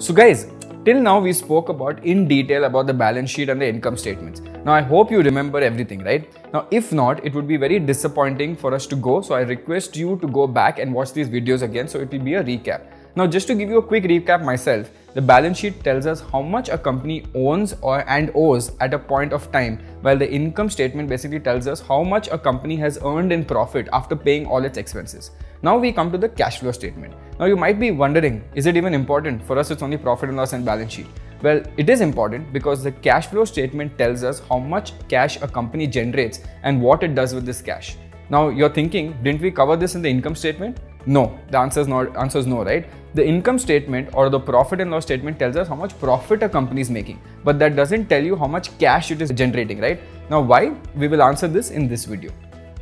So guys, till now we spoke about in detail about the balance sheet and the income statements. Now I hope you remember everything, right? Now if not, it would be very disappointing for us to go. So I request you to go back and watch these videos again. So it will be a recap. Now just to give you a quick recap myself, the balance sheet tells us how much a company owns and owes at a point of time, while the income statement basically tells us how much a company has earned in profit after paying all its expenses. Now we come to the cash flow statement. Now you might be wondering, is it even important? For us it's only profit and loss and balance sheet. Well, it is important because the cash flow statement tells us how much cash a company generates and what it does with this cash. Now you're thinking, didn't we cover this in the income statement? No, the answer is no, right? The income statement or the profit and loss statement tells us how much profit a company is making, but that doesn't tell you how much cash it is generating, right? Now why? We will answer this in this video.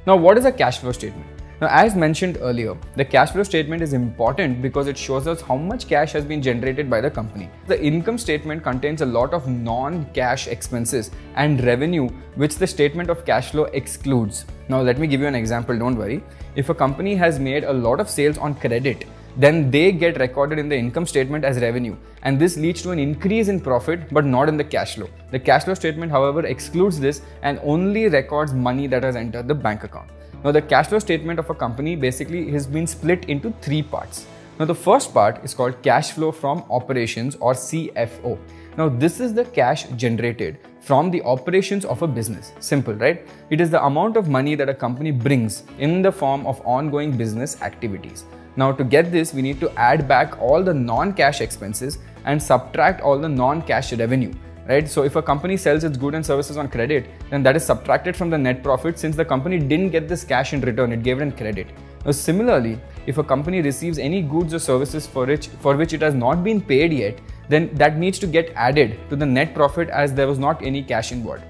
Now what is a cash flow statement? Now as mentioned earlier, the cash flow statement is important because it shows us how much cash has been generated by the company. The income statement contains a lot of non-cash expenses and revenue which the statement of cash flow excludes. Now let me give you an example, don't worry. If a company has made a lot of sales on credit, then they get recorded in the income statement as revenue, and this leads to an increase in profit but not in the cash flow. The cash flow statement however excludes this and only records money that has entered the bank account. Now the cash flow statement of a company basically has been split into three parts. Now the first part is called cash flow from operations or CFO. Now this is the cash generated from the operations of a business. Simple, right? It is the amount of money that a company brings in the form of ongoing business activities. Now to get this, we need to add back all the non-cash expenses and subtract all the non-cash revenue. Right? So if a company sells its goods and services on credit, then that is subtracted from the net profit since the company didn't get this cash in return, it gave it in credit. Now, similarly, if a company receives any goods or services for which it has not been paid yet, then that needs to get added to the net profit as there was not any cash involved.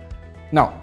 Now,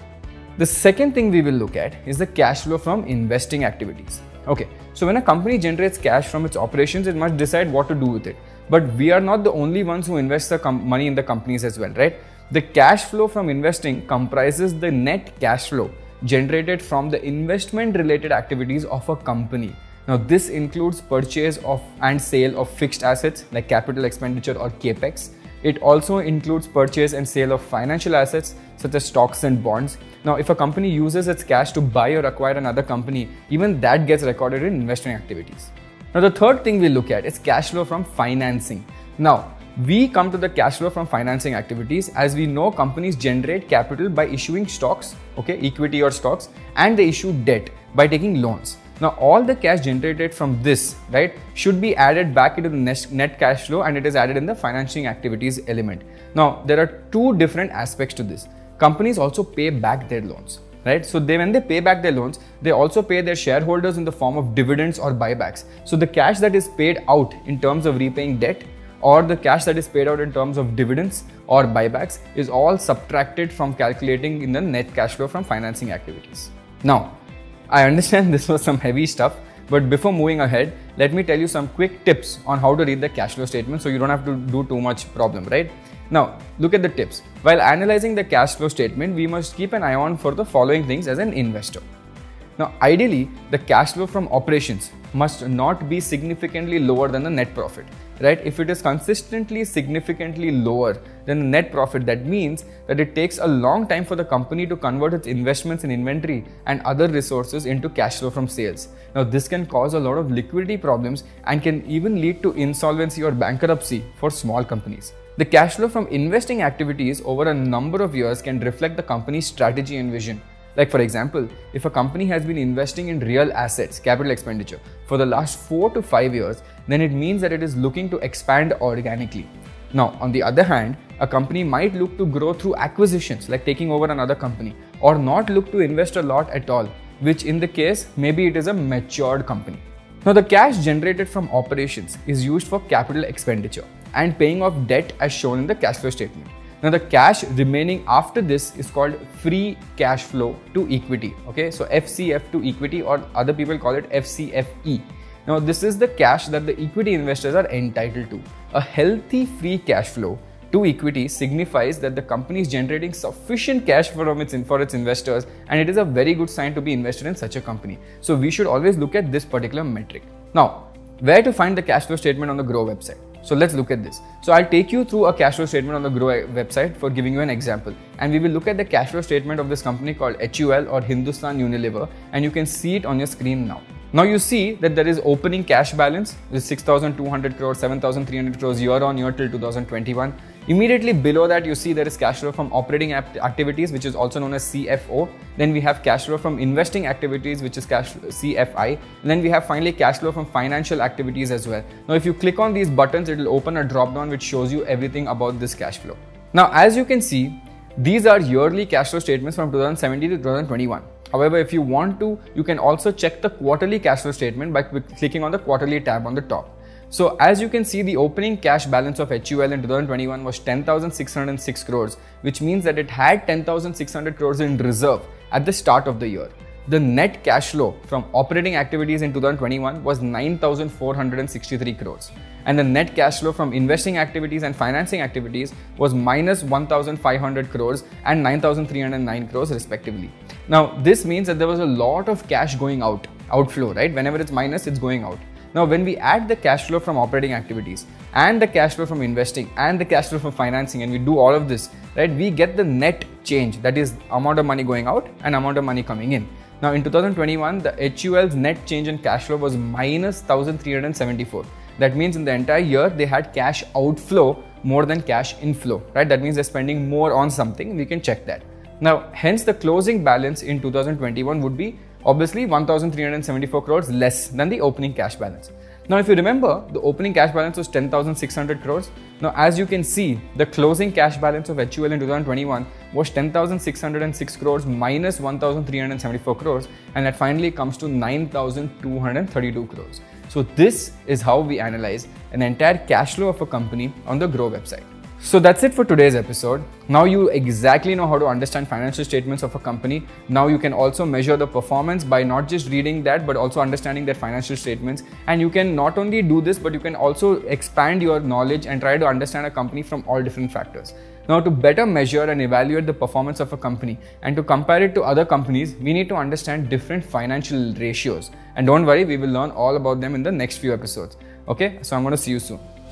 the second thing we will look at is the cash flow from investing activities. Okay, so when a company generates cash from its operations, it must decide what to do with it. But we are not the only ones who invest the money in the companies as well, right? The cash flow from investing comprises the net cash flow generated from the investment related activities of a company. Now this includes purchase of and sale of fixed assets like capital expenditure or capex. It also includes purchase and sale of financial assets such as stocks and bonds. Now if a company uses its cash to buy or acquire another company, even that gets recorded in investing activities. Now the third thing we look at is cash flow from financing. Now we come to the cash flow from financing activities. As we know, companies generate capital by issuing stocks, okay, equity or stocks, and they issue debt by taking loans. Now all the cash generated from this, right, should be added back into the net cash flow, and it is added in the financing activities element. Now there are two different aspects to this. Companies also pay back their loans. Right? So when they pay back their loans, they also pay their shareholders in the form of dividends or buybacks. So the cash that is paid out in terms of repaying debt or the cash that is paid out in terms of dividends or buybacks is all subtracted from calculating in the net cash flow from financing activities. Now, I understand this was some heavy stuff, but before moving ahead, let me tell you some quick tips on how to read the cash flow statement so you don't have to do too much problem, right? Now, look at the tips. While analyzing the cash flow statement, we must keep an eye on for the following things as an investor. Now, ideally, the cash flow from operations must not be significantly lower than the net profit, right? If it is consistently significantly lower than the net profit, that means that it takes a long time for the company to convert its investments in inventory and other resources into cash flow from sales. Now, this can cause a lot of liquidity problems and can even lead to insolvency or bankruptcy for small companies. The cash flow from investing activities over a number of years can reflect the company's strategy and vision. Like for example, if a company has been investing in real assets, capital expenditure, for the last 4 to 5 years, then it means that it is looking to expand organically. Now, on the other hand, a company might look to grow through acquisitions, like taking over another company, or not look to invest a lot at all, which in the case, maybe it is a matured company. Now, the cash generated from operations is used for capital expenditure and paying off debt as shown in the cash flow statement. Now the cash remaining after this is called free cash flow to equity, okay? So FCF to equity, or other people call it FCFE. Now this is the cash that the equity investors are entitled to. A healthy free cash flow to equity signifies that the company is generating sufficient cash for its investors, and it is a very good sign to be invested in such a company. So we should always look at this particular metric. Now, where to find the cash flow statement on the Groww website? So let's look at this. So I'll take you through a cash flow statement on the Groww website for giving you an example. And we will look at the cash flow statement of this company called HUL or Hindustan Unilever, and you can see it on your screen now. Now you see that there is opening cash balance, which is 6,200 crores, 7,300 crores year on year till 2021. Immediately below that, you see there is cash flow from operating activities, which is also known as CFO. Then we have cash flow from investing activities, which is CFI. And then we have finally cash flow from financial activities as well. Now, if you click on these buttons, it will open a drop down which shows you everything about this cash flow. Now, as you can see, these are yearly cash flow statements from 2017 to 2021. However, if you want to, you can also check the quarterly cash flow statement by clicking on the quarterly tab on the top. So as you can see, the opening cash balance of HUL in 2021 was 10,606 crores, which means that it had 10,600 crores in reserve at the start of the year. The net cash flow from operating activities in 2021 was 9,463 crores. And the net cash flow from investing activities and financing activities was minus 1,500 crores and 9,309 crores respectively. Now, this means that there was a lot of cash going out, outflow, right? Whenever it's minus, it's going out. Now, when we add the cash flow from operating activities and the cash flow from investing and the cash flow from financing, and we do all of this, right, we get the net change, that is amount of money going out and amount of money coming in. Now, in 2021, the HUL's net change in cash flow was minus 1,374. That means in the entire year, they had cash outflow more than cash inflow, right? That means they're spending more on something. We can check that. Now, hence the closing balance in 2021 would be obviously 1,374 crores less than the opening cash balance. Now, if you remember, the opening cash balance was 10,600 crores. Now, as you can see, the closing cash balance of HUL in 2021 was 10,606 crores minus 1,374 crores, and that finally comes to 9,232 crores. So this is how we analyze an entire cash flow of a company on the Groww website. So that's it for today's episode. Now you exactly know how to understand financial statements of a company. Now you can also measure the performance by not just reading that, but also understanding their financial statements. And you can not only do this, but you can also expand your knowledge and try to understand a company from all different factors. Now, to better measure and evaluate the performance of a company and to compare it to other companies, we need to understand different financial ratios. And don't worry, we will learn all about them in the next few episodes. Okay, so I'm going to see you soon.